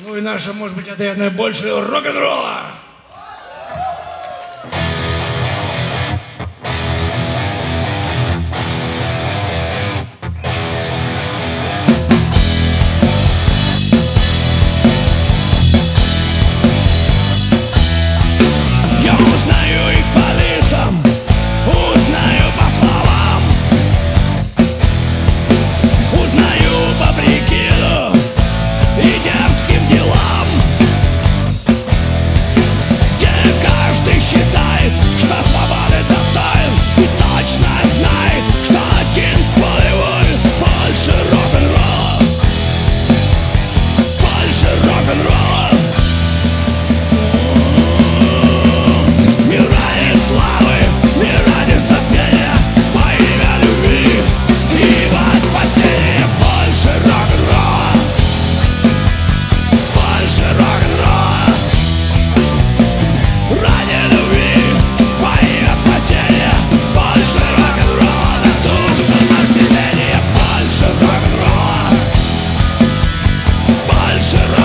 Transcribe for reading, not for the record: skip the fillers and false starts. Ну и наша, может быть, ответная больше рок-н-ролла. Shut up.